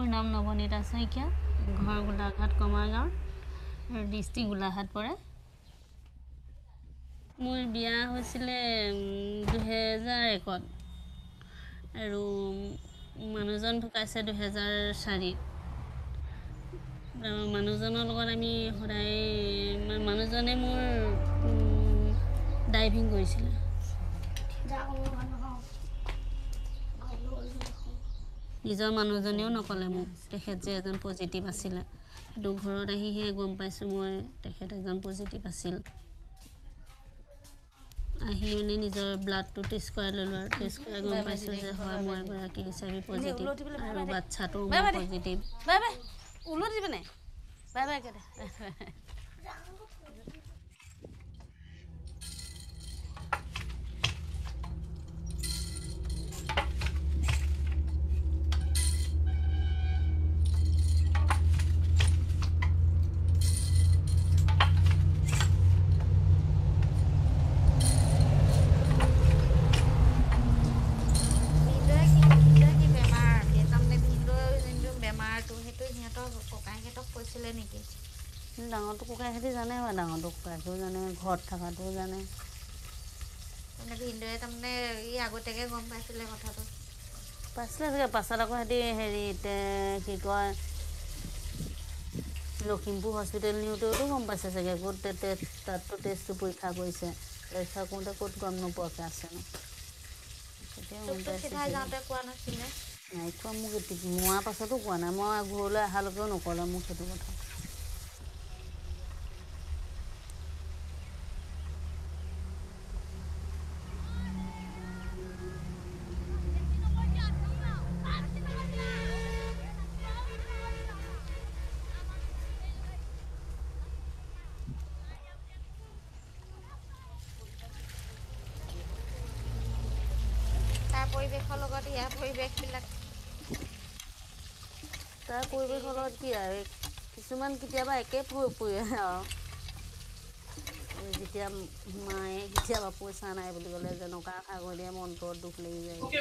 Nabonita Saikia, Gulaghat Komargaon, District Gulaghat Pore. My biya hoisile 2001 aru manujon dhukaise 2004 manujoner logot ami horai manujone mur diving korisile নিজৰ মানুহজনেও নকলে মোক তেখেত যে এজন positive আছিল দু ঘৰত আহিহে গম পাইছো মই তেখেত এজন পজিটিভ আছিল আহিনে নিজৰ ব্লাড টু টেষ্ট কৰা ললৰ টেষ্ট কৰা গম পাইছো যে হয় মই গৰাকী হিচাপে পজিটিভ আৰু বাচ্চাটো পজিটিভ বাই বাই উলৰি দিবে নাই বাই বাই কৰে Okay,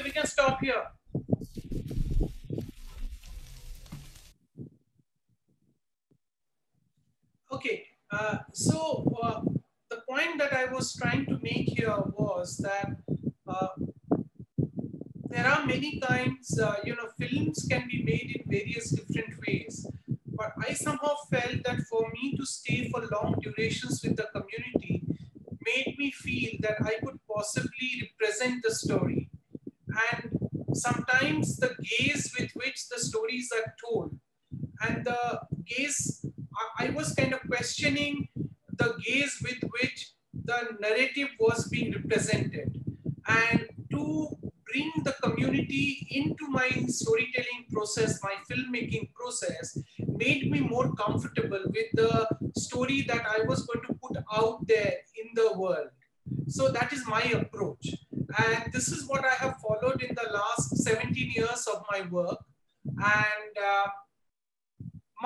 we can stop here. Okay, so the point that I was trying to make here was that there are many kinds, films can be made in various different ways, but I somehow felt that for me to stay for long durations with the community made me feel that I could possibly represent the story. And sometimes the gaze with which the stories are told and the gaze, I was kind of questioning the gaze with which the narrative was being represented. And to bring the community into my storytelling process, my filmmaking process, made me more comfortable with the story that I was going to put out there in the world. So that is my approach. And this is what I have followed in the last 17 years of my work. And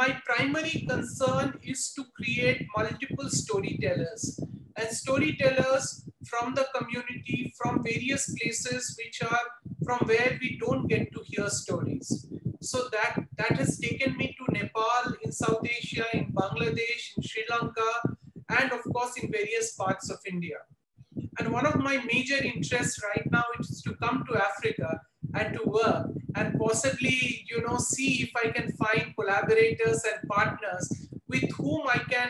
my primary concern is to create multiple storytellers. And storytellers from the community, from various places which are from where we don't get to hear stories. So that has taken me to Nepal, in South Asia, in Bangladesh, in Sri Lanka, and of course in various parts of India. And one of my major interests right now is to come to Africa and to work and possibly, see if I can find collaborators and partners with whom I can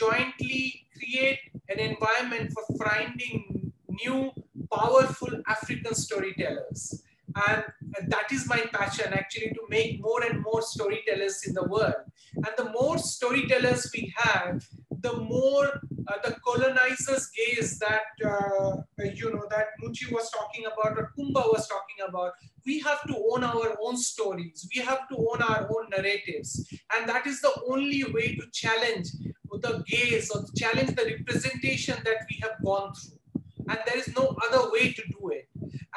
jointly create an environment for finding new, powerful African storytellers. And that is my passion, actually, to make more and more storytellers in the world. And the more storytellers we have, the more the colonizers' gaze that, that Muti was talking about or Coumba was talking about. We have to own our own stories. We have to own our own narratives. And that is the only way to challenge the gaze or challenge the representation that we have gone through. And there is no other way to do it.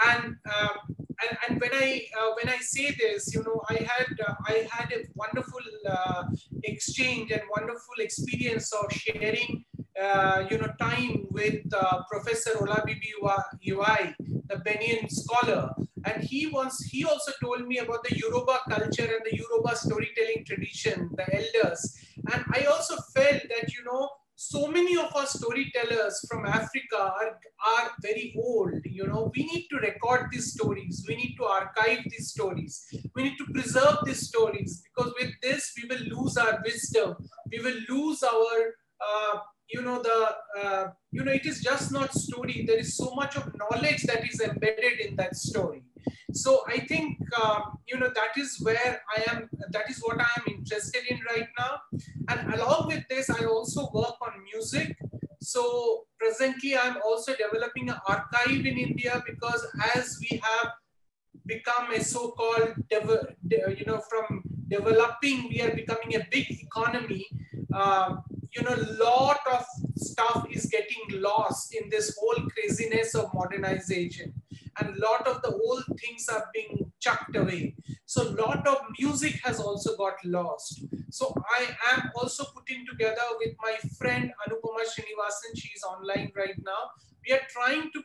And when I say this, I had a wonderful exchange and wonderful experience of sharing time with Professor Olabibi Iwai, the Benin scholar, and he also told me about the Yoruba culture and the Yoruba storytelling tradition, the elders, and I also felt that so many of our storytellers from Africa are very old. We need to record these stories. We need to archive these stories. We need to preserve these stories, because with this, we will lose our wisdom. We will lose our, it is just not story. There is so much of knowledge that is embedded in that story. So I think, that is where I am, that is what I am interested in right now. And along with this, I also work on music. So presently, I'm also developing an archive in India, because as we have become a so-called, from developing, we are becoming a big economy. Lot of stuff is getting lost in this whole craziness of modernization. And a lot of the old things are being chucked away. So a lot of music has also got lost. So I am also putting together with my friend Anupama Srinivasan, she is online right now. We are trying to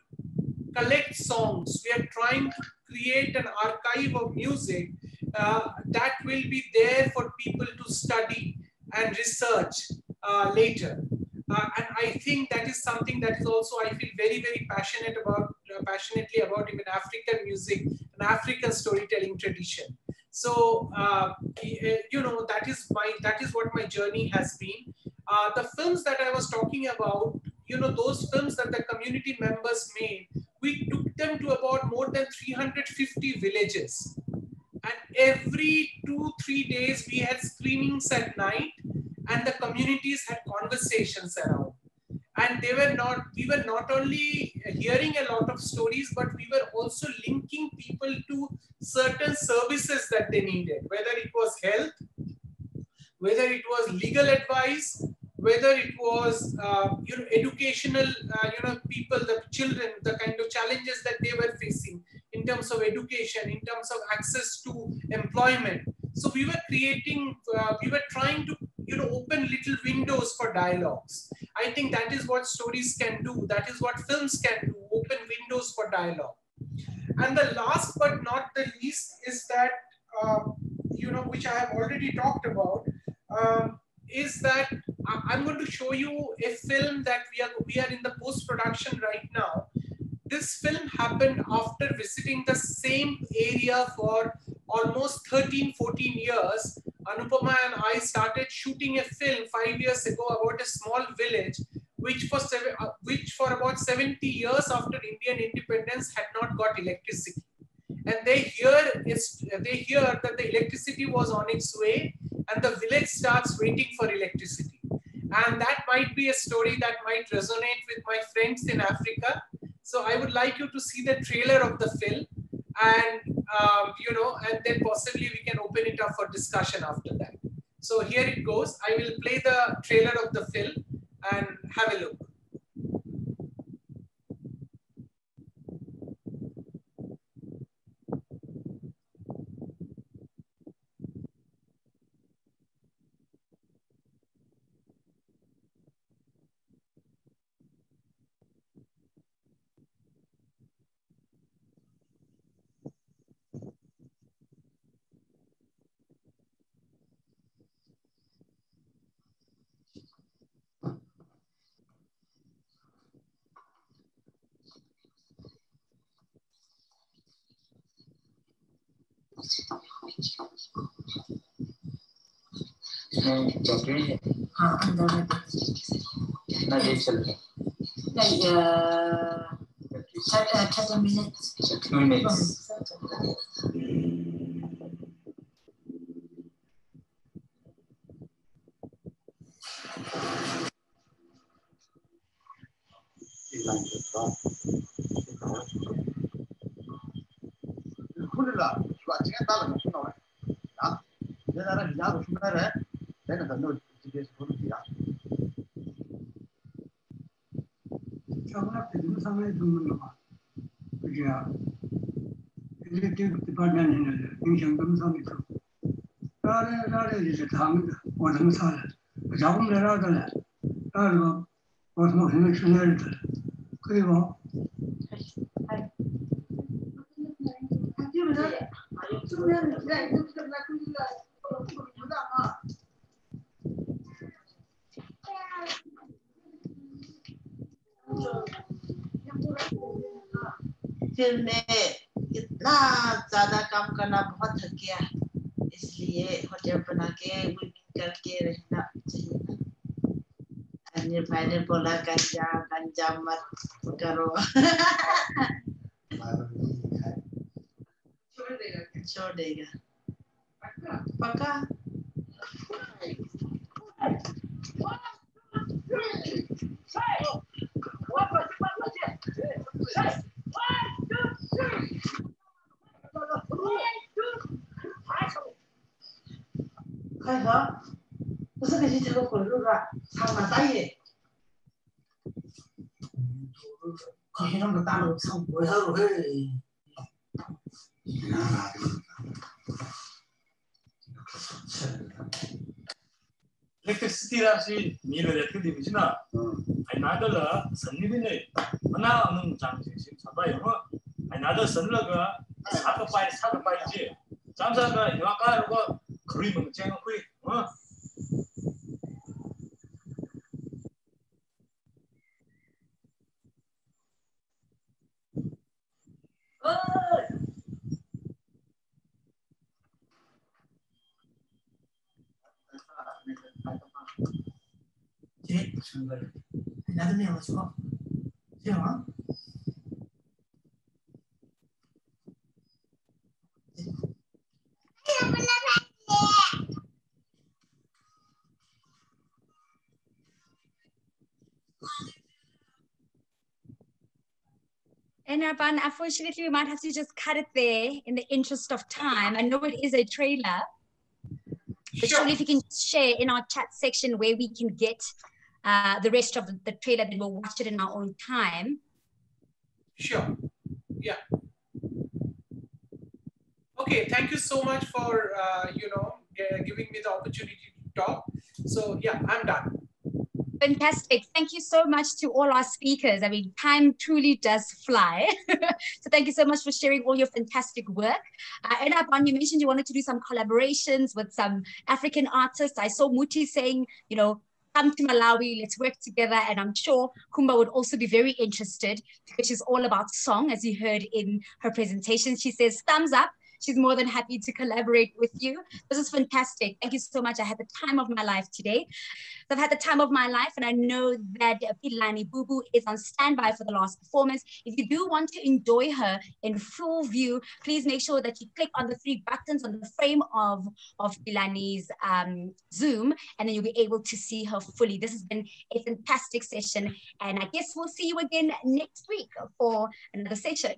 collect songs. We are trying to create an archive of music that will be there for people to study and research later. And I think that is something that is also, I feel very, very passionate about, passionately about even African music and African storytelling tradition. So, that is what my journey has been. The films that I was talking about, those films that the community members made, we took them to about more than 350 villages. And every 2-3 days, we had screenings at night. And the communities had conversations around. And we were not only hearing a lot of stories, but we were also linking people to certain services that they needed, whether it was health, whether it was legal advice, whether it was educational, people, the children, the kind of challenges that they were facing in terms of education, in terms of access to employment. So we were creating, we were trying to open little windows for dialogues. I think that is what stories can do. That is what films can do, open windows for dialogue. And the last but not the least is that, which I have already talked about, is that I'm going to show you a film that we are in the post-production right now. This film happened after visiting the same area for almost 13-14 years. Anupama and I started shooting a film 5 years ago about a small village, which for about 70 years after Indian independence had not got electricity. And they hear that the electricity was on its way, and the village starts waiting for electricity. And that might be a story that might resonate with my friends in Africa. So I would like you to see the trailer of the film. And, and then possibly we can open it up for discussion after that. So here it goes. I will play the trailer of the film and have a look. out of that. फिर मैं इतना ज़्यादा काम करना बहुत थक गया, इसलिए होटल बना के विमिंग करके रहना चाहिए ना। अनिर्बान ने बोला गंजा गंजा मत करो। छोड़ देगा, छोड़ देगा। पक्का? पक्का? 1, 2, 3，快活！不是给你这个滚路了，上马大爷。可是那么大路上不会后悔。Electricity rashi ni berarti di mana? Another lah, seni bini. Mana orang canggih sih? Siapa yang mau? Another seni laga, satu pai je. Canggih laga, yang kau laga kiri mengcengang kui. Another name was called. John. Anirban, unfortunately, we might have to just cut it there in the interest of time. I know it is a trailer, but surely if you can share in our chat section where we can get the rest of the trailer, then we'll watch it in our own time. Sure. Yeah. Okay. Thank you so much for giving me the opportunity to talk. So yeah, I'm done. Fantastic. Thank you so much to all our speakers. I mean, time truly does fly. So thank you so much for sharing all your fantastic work. Anirban, you mentioned you wanted to do some collaborations with some African artists. I saw Muti saying, you know, come to Malawi, let's work together. And I'm sure Coumba would also be very interested because she's all about song, as you heard in her presentation. She says, thumbs up. She's more than happy to collaborate with you. This is fantastic. Thank you so much. I had the time of my life today. I've had the time of my life, and I know that Pilani Bubu is on standby for the last performance. If you do want to enjoy her in full view, please make sure that you click on the 3 buttons on the frame of Pilani's Zoom, and then you'll be able to see her fully. This has been a fantastic session, and I guess we'll see you again next week for another session.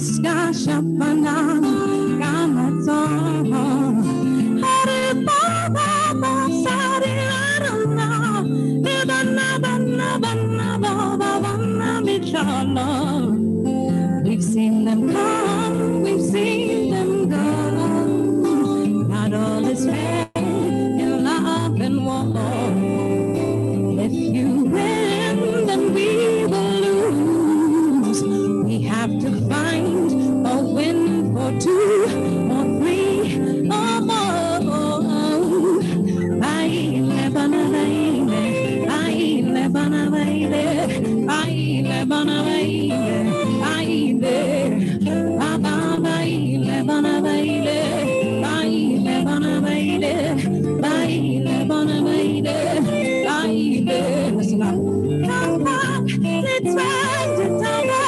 Eska Shapanam Kamato Hare Baba Sari Arana Nibana Bana Bana Baba Bana Bicholo. We've seen them come, we've seen them go. Not all is fair in love and war. If you win, then we will lose. We have to find a win for two or three or more. Come on, let's ride the tower.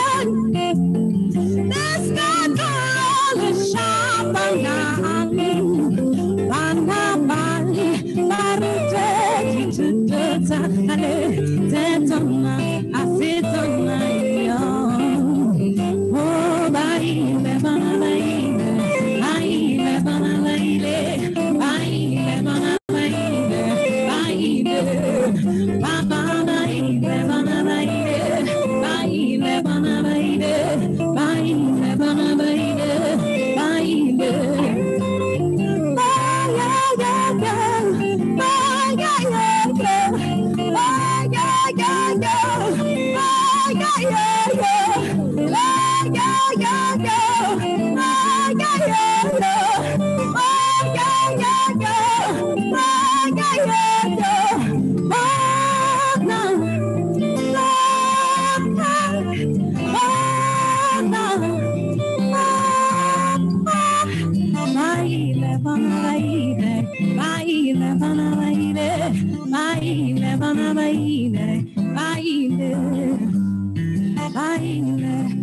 Bye.